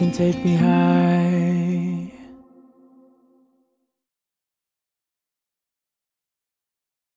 You can take me high.